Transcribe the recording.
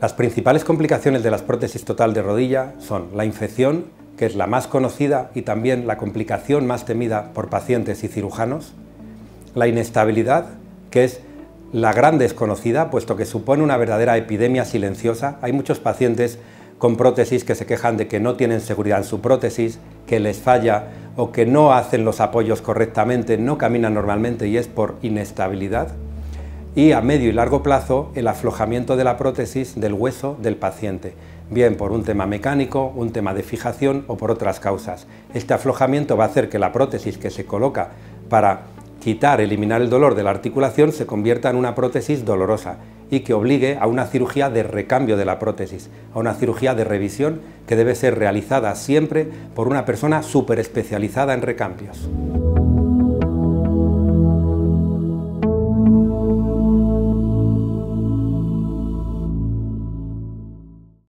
Las principales complicaciones de las prótesis total de rodilla son la infección, que es la más conocida y también la complicación más temida por pacientes y cirujanos, la inestabilidad, que es la gran desconocida, puesto que supone una verdadera epidemia silenciosa. Hay muchos pacientes con prótesis que se quejan de que no tienen seguridad en su prótesis, que les falla o que no hacen los apoyos correctamente, no caminan normalmente y es por inestabilidad. Y a medio y largo plazo el aflojamiento de la prótesis del hueso del paciente, bien por un tema mecánico, un tema de fijación o por otras causas. Este aflojamiento va a hacer que la prótesis que se coloca para quitar, eliminar el dolor de la articulación se convierta en una prótesis dolorosa y que obligue a una cirugía de recambio de la prótesis, a una cirugía de revisión que debe ser realizada siempre por una persona súper especializada en recambios.